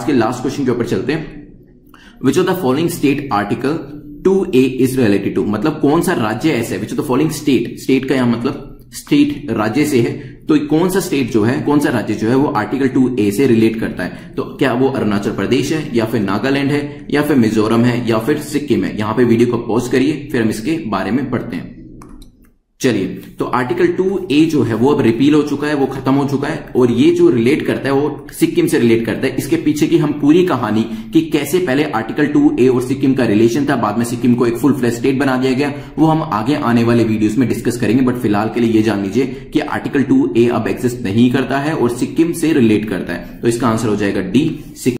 आज के last question के ऊपर चलते हैं। Which of the following state article 2A is related to, मतलब कौन सा राज्य ऐसे है, which of the following state, state का यहां मतलब स्टेट राज्य से है, तो कौन सा स्टेट जो है, कौन सा राज्य जो है वो आर्टिकल 2A से रिलेट करता है। तो क्या वो अरुणाचल प्रदेश है, या फिर नागालैंड है, या फिर मिजोरम है, या फिर सिक्किम है। यहां पर वीडियो को पॉज करिए, फिर हम इसके बारे में पढ़ते हैं। चलिए, तो आर्टिकल 2A जो है वो अब रिपील हो चुका है, वो खत्म हो चुका है, और ये जो रिलेट करता है वो सिक्किम से रिलेट करता है। इसके पीछे की हम पूरी कहानी कि कैसे पहले आर्टिकल 2A और सिक्किम का रिलेशन था, बाद में सिक्किम को एक फुल फ्लैश स्टेट बना दिया गया, वो हम आगे आने वाले वीडियोस में डिस्कस करेंगे। बट फिलहाल के लिए ये जान लीजिए कि आर्टिकल 2A अब एग्जिस्ट नहीं करता है और सिक्किम से रिलेट करता है। तो इसका आंसर हो जाएगा डी, सिक्किम।